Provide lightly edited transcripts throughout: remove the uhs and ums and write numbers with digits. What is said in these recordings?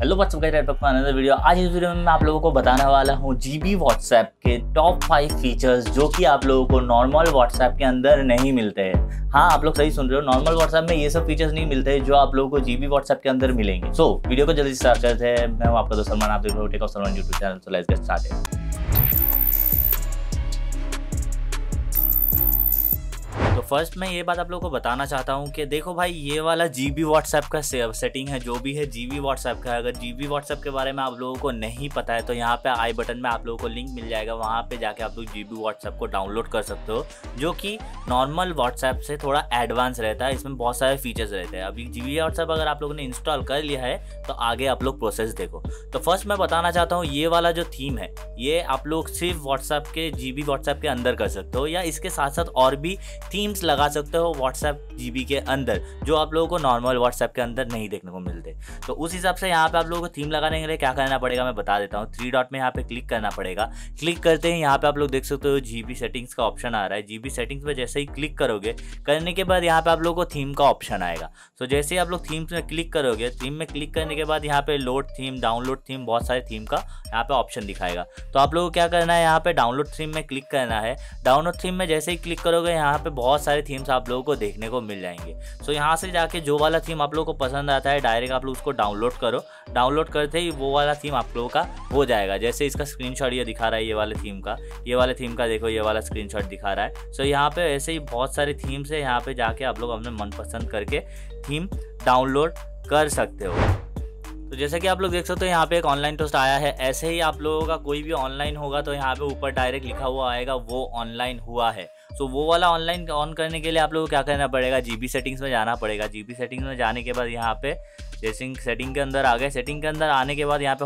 Hello WhatsApp guys, welcome to another video. आज इस video में मैं आप लोगों को बताने वाला हूँ जीबी व्हाट्सएप के टॉप 5 फीचर्स जो कि आप लोगों को नॉर्मल व्हाट्सएप के अंदर नहीं मिलते हैं। हाँ, आप लोग सही सुन रहे हो, नॉर्मल व्हाट्सएप में ये सब फीचर्स नहीं मिलते हैं जो आप लोगों को जीबी व्हाट्सएप के अंदर मिलेंगे। सो वीडियो को जल्दी स्टार्ट करते हैं। मैं हूं आपका दोस्त सलमान, आप देख रहे हो tech of Salman YouTube channel. So let's get started. First मैं ये बात आप लोगों को बताना चाहता हूँ कि देखो भाई, ये वाला जीबी व्हाट्सएप का सेटिंग है जो भी है जीबी व्हाट्सएप का। अगर जीबी व्हाट्सएप के बारे में आप लोगों को नहीं पता है तो यहाँ पे आई बटन में आप लोगों को लिंक मिल जाएगा, वहाँ पे जाके आप लोग जीबी व्हाट्सएप को डाउनलोड कर सकते हो, जो कि नॉर्मल व्हाट्सएप से थोड़ा एडवांस रहता है। इसमें बहुत सारे फीचर्स रहते हैं। अभी जीबी व्हाट्सएप अगर आप लोगों ने इंस्टॉल कर लिया है तो आगे आप लोग प्रोसेस देखो। तो फर्स्ट मैं बताना चाहता हूँ, ये वाला जो थीम है ये आप लोग सिर्फ व्हाट्सएप के जीबी व्हाट्सएप के अंदर कर सकते हो, या इसके साथ साथ और भी थीम लगा सकते हो व्हाट्सएप जीबी के अंदर जो आप लोगों को नॉर्मल व्हाट्सएप के अंदर नहीं देखने को मिलते। तो उस हिसाब से यहाँ पे आप लोगों को थीम लगाने के लिए क्या करना पड़ेगा मैं बता देता हूँ। 3 डॉट में यहाँ पे क्लिक करना पड़ेगा। क्लिक करते ही यहाँ पे आप लोग देख सकते हो जीबी सेटिंग्स का ऑप्शन आ रहा है। जीबी सेटिंग्स में जैसे ही क्लिक करोगे, करने के बाद यहाँ पे आप लोगों को थीम का ऑप्शन आएगा। तो जैसे ही आप लोग थीम्स में क्लिक करोगे, थीम में क्लिक करने के बाद यहाँ पे लोड थीम, डाउनलोड थीम, बहुत सारे थीम का यहाँ पे ऑप्शन दिखाएगा। तो आप लोगों को क्या करना है, यहाँ पे डाउनलोड थीम में क्लिक करना है। डाउनलोड थीम में जैसे ही क्लिक करोगे यहाँ पे बहुत सारे थीम्स आप लोगों को देखने को मिल जाएंगे। सो यहाँ से जाके जो वाला थीम आप लोगों को पसंद आता है डायरेक्ट आप लोग उसको डाउनलोड करो। डाउनलोड करते ही वो वाला थीम आप लोगों का हो जाएगा। जैसे इसका स्क्रीनशॉट ये दिखा रहा है, ये वाले थीम का, ये वाले थीम का देखो ये वाला स्क्रीनशॉट दिखा रहा है। सो यहाँ पे ऐसे ही बहुत सारे थीम्स है, यहाँ पे जाके आप लोग अपने मनपसंद करके थीम डाउनलोड कर सकते हो। तो जैसा कि आप लोग देख सकते हो यहाँ पे एक ऑनलाइन टोस्ट आया है। ऐसे ही आप लोगों का कोई भी ऑनलाइन होगा तो यहाँ पे ऊपर डायरेक्ट लिखा हुआ आएगा वो ऑनलाइन हुआ है। तो वो वाला ऑनलाइन ऑन करने के लिए आप लोगों को क्या करना पड़ेगा, जीबी सेटिंग्स में जाना पड़ेगा। जीबी सेटिंग्स में जाने के बाद यहाँ पे जैसे सेटिंग के अंदर आ गए। सेटिंग के अंदर आने के बाद यहाँ पे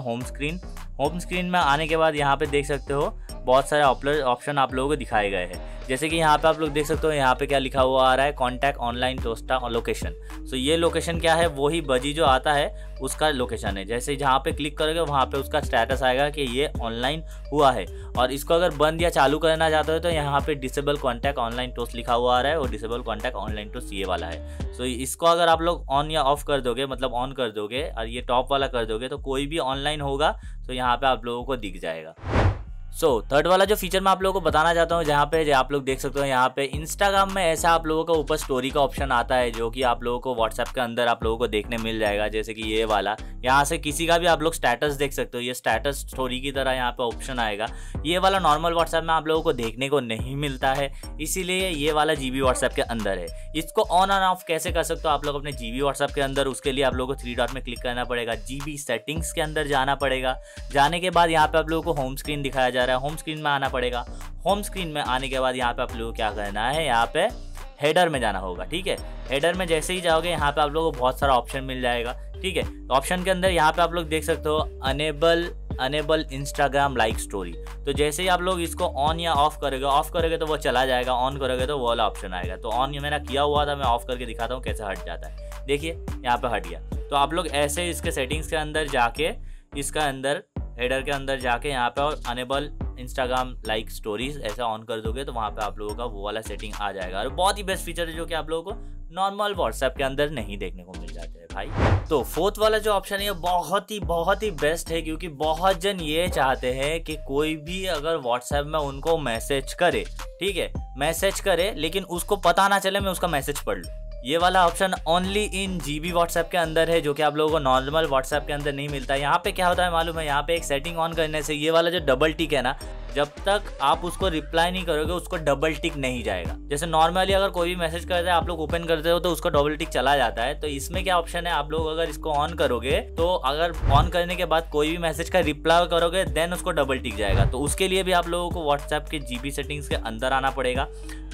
होम स्क्रीन में आने के बाद यहाँ पे देख सकते हो बहुत सारे ऑप्शन आप लोगों को दिखाए गए हैं। जैसे कि यहाँ पे आप लोग देख सकते हो यहाँ पे क्या लिखा हुआ आ रहा है, कॉन्टैक्ट ऑनलाइन टोस्टा और लोकेशन। सो ये लोकेशन क्या है, वही बजी जो आता है उसका लोकेशन है। जैसे जहाँ पे क्लिक करोगे वहाँ पे उसका स्टेटस आएगा कि ये ऑनलाइन हुआ है। और इसको अगर बंद या चालू करना चाहते हो तो यहाँ पे डिसेबल कॉन्टैक्ट ऑनलाइन टोस्ट लिखा हुआ आ रहा है, और डिसेबल कॉन्टैक्ट ऑनलाइन टोस्ट ये वाला है। सो इसको अगर आप लोग ऑन या ऑफ कर दोगे, मतलब ऑन कर दोगे और ये टॉप वाला कर दोगे तो कोई भी ऑनलाइन होगा तो यहाँ पे आप लोगों को दिख जाएगा। थर्ड वाला जो फीचर मैं आप लोगों को बताना चाहता हूँ, जहाँ पे आप लोग देख सकते हो यहाँ पे इंस्टाग्राम में ऐसा आप लोगों का ऊपर स्टोरी का ऑप्शन आता है जो कि आप लोगों को व्हाट्सएप के अंदर आप लोगों को देखने मिल जाएगा। जैसे कि ये वाला, यहाँ से किसी का भी आप लोग स्टेटस देख सकते हो। ये स्टेटस स्टोरी की तरह यहाँ पे ऑप्शन आएगा। ये वाला नॉर्मल व्हाट्सएप में आप लोगों को देखने को नहीं मिलता है, इसीलिए ये वाला जीबी व्हाट्सएप के अंदर है। इसको ऑन और ऑफ कैसे कर सकते हो आप लोग अपने जीबी व्हाट्सएप के अंदर, उसके लिए आप लोगों को 3 डॉट में क्लिक करना पड़ेगा। जीबी सेटिंग्स के अंदर जाना पड़ेगा। जाने के बाद यहाँ पे आप लोगों को होम स्क्रीन दिखाया जा रहा है, होम स्क्रीन में आना पड़ेगा। होम स्क्रीन में आने के बाद यहाँ पे आप लोगों को क्या करना है, यहाँ पे हेडर में जाना होगा। ठीक है, हेडर में जैसे ही जाओगे यहाँ पे आप लोगों को बहुत सारा ऑप्शन मिल जाएगा। ठीक है, ऑप्शन के अंदर यहाँ पे आप लोग देख सकते हो अनेबल इंस्टाग्राम लाइक स्टोरी। तो जैसे ही आप लोग इसको ऑन या ऑफ करोगे, ऑफ करोगे तो वो चला जाएगा, ऑन करोगे तो वो वाला ऑप्शन आएगा। तो ऑन ये मैंने किया हुआ था, मैं ऑफ करके दिखाता हूँ कैसे हट जाता है। देखिए यहाँ पे हट गया। तो आप लोग ऐसे इसके सेटिंग्स के अंदर जाके, इसका अंदर हेडर के अंदर जाके यहाँ पे और अनेबल इंस्टाग्राम लाइक स्टोरीज ऐसा ऑन कर दोगे तो वहाँ पे आप लोगों का वो वाला सेटिंग आ जाएगा। और बहुत ही बेस्ट फीचर है जो कि आप लोगों को नॉर्मल व्हाट्सएप के अंदर नहीं देखने को मिल जाते हैं भाई। तो 4th वाला जो ऑप्शन है ये बहुत ही बेस्ट है, क्योंकि बहुत जन ये चाहते हैं कि कोई भी अगर व्हाट्सएप में उनको मैसेज करे, ठीक है, मैसेज करे लेकिन उसको पता ना चले मैं उसका मैसेज पढ़ लूँ। ये वाला option only in GB WhatsApp के अंदर है जो कि आप लोगों को नॉर्मल व्हाट्सएप के अंदर नहीं मिलता है। यहाँ पे क्या होता है मालूम है, यहाँ पे एक सेटिंग ऑन करने से ये वाला जो डबल टिक है ना, जब तक आप उसको रिप्लाई नहीं करोगे उसको डबल टिक नहीं जाएगा। जैसे नॉर्मली अगर कोई भी मैसेज करता है आप लोग ओपन करते हो तो उसका डबल टिक चला जाता है। तो इसमें क्या ऑप्शन है, आप लोग अगर इसको ऑन करोगे तो अगर ऑन करने के बाद कोई भी मैसेज का रिप्लाई करोगे देन उसको डबल टिक जाएगा। तो उसके लिए भी आप लोगों को व्हाट्सएप के जीबी सेटिंग्स के अंदर आना पड़ेगा।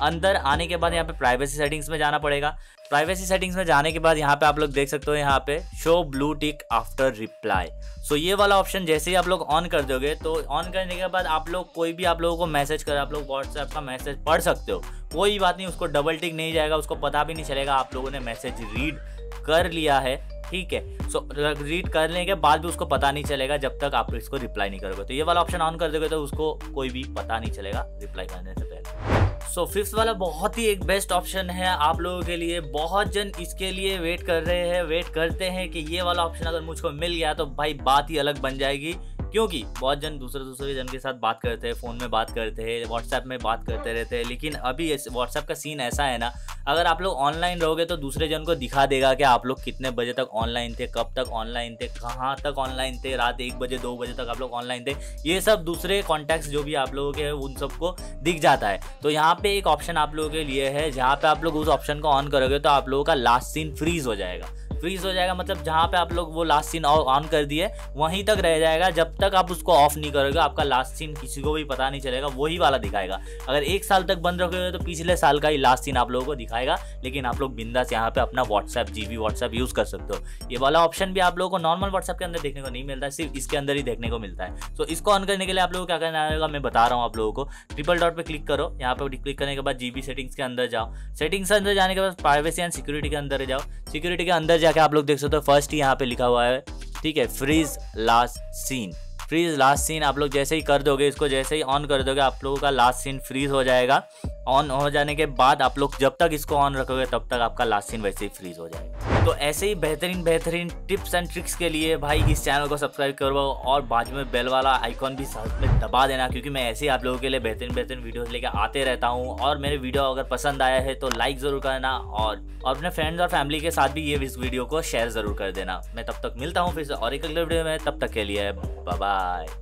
अंदर आने के बाद यहाँ पे प्राइवेसी सेटिंग्स में जाना पड़ेगा। प्राइवेसी सेटिंग्स में जाने के बाद यहाँ पे आप लोग देख सकते हो यहाँ पे show blue tick after reply. So ये वाला ऑप्शन जैसे ही आप लोग ऑन कर दोगे तो ऑन करने के बाद आप लोग कोई भी आप लोगों को मैसेज कर, आप लोग व्हाट्सएप का मैसेज पढ़ सकते हो, कोई बात नहीं, उसको डबल टिक नहीं जाएगा, उसको पता भी नहीं चलेगा आप लोगों ने मैसेज रीड कर लिया है। ठीक है, सो रीड करने के बाद भी उसको पता नहीं चलेगा जब तक आप इसको रिप्लाई नहीं करोगे। तो ये वाला ऑप्शन ऑन कर दोगे तो उसको कोई भी पता नहीं चलेगा रिप्लाई करने से पहले। सो फिफ्थ वाला बहुत ही एक बेस्ट ऑप्शन है आप लोगों के लिए। बहुत जन इसके लिए वेट कर रहे हैं, वेट करते हैं कि ये वाला ऑप्शन अगर मुझको मिल गया तो भाई बात ही अलग बन जाएगी, क्योंकि बहुत जन दूसरे जन के साथ बात करते हैं, फ़ोन में बात करते हैं, व्हाट्सएप में बात करते रहते हैं। लेकिन अभी व्हाट्सएप का सीन ऐसा है ना, अगर आप लोग ऑनलाइन रहोगे तो दूसरे जन को दिखा देगा कि आप लोग कितने बजे तक ऑनलाइन थे, कब तक ऑनलाइन थे, कहाँ तक ऑनलाइन थे, रात 1 बजे 2 बजे तक आप लोग ऑनलाइन थे। ये सब दूसरे कॉन्टैक्ट्स जो भी आप लोगों के हैं उन सबको दिख जाता है। तो यहाँ पर एक ऑप्शन आप लोगों के लिए है, जहाँ पर आप लोग उस ऑप्शन को ऑन करोगे तो आप लोगों का लास्ट सीन फ्रीज़ हो जाएगा। फ्रीज हो जाएगा मतलब जहाँ पे आप लोग वो लास्ट सीन ऑन कर दिए वहीं तक रह जाएगा, जब तक आप उसको ऑफ नहीं करोगे। आपका लास्ट सीन किसी को भी पता नहीं चलेगा, वही वाला दिखाएगा। अगर 1 साल तक बंद रखोगे तो पिछले साल का ही लास्ट सीन आप लोगों को दिखाएगा। लेकिन आप लोग बिंदास यहाँ पे अपना व्हाट्सएप जीबी व्हाट्सएप यूज़ कर सकते हो। ये वाला ऑप्शन भी आप लोगों को नॉर्मल व्हाट्सएप के अंदर देखने को नहीं मिलता है, सिर्फ इसके अंदर ही देखने को मिलता है। तो इसको ऑन करने के लिए आप लोगों को क्या करना होगा मैं बता रहा हूँ। आप लोगों को ट्रिपल डॉट पर क्लिक करो, यहाँ पर क्लिक करने के बाद जीबी सेटिंग्स के अंदर जाओ, सेटिंग्स के अंदर जाने के बाद प्राइवेसी एंड सिक्योरिटी के अंदर जाओ। सिक्योरिटी के अंदर जाके आप लोग देख सकते हो फर्स्ट ही यहाँ पे लिखा हुआ है, ठीक है, freeze last seen. Freeze last seen आप लोग जैसे ही कर दोगे, इसको जैसे ही ऑन कर दोगे आप लोगों का लास्ट सीन फ्रीज हो जाएगा। ऑन हो जाने के बाद आप लोग जब तक इसको ऑन रखोगे तब तक आपका लास्ट सीन वैसे ही फ्रीज हो जाएगा। तो ऐसे ही बेहतरीन टिप्स एंड ट्रिक्स के लिए भाई इस चैनल को सब्सक्राइब करवाओ और बाजू में बेल वाला आइकॉन भी साथ में दबा देना, क्योंकि मैं ऐसे ही आप लोगों के लिए बेहतरीन वीडियोस लेके आते रहता हूँ। और मेरे वीडियो अगर पसंद आया है तो लाइक ज़रूर करना और अपने फ्रेंड्स और फैमिली के साथ भी ये इस वीडियो को शेयर ज़रूर कर देना। मैं तब तक मिलता हूँ फिर से और एक अगले वीडियो में, तब तक के लिए बाय।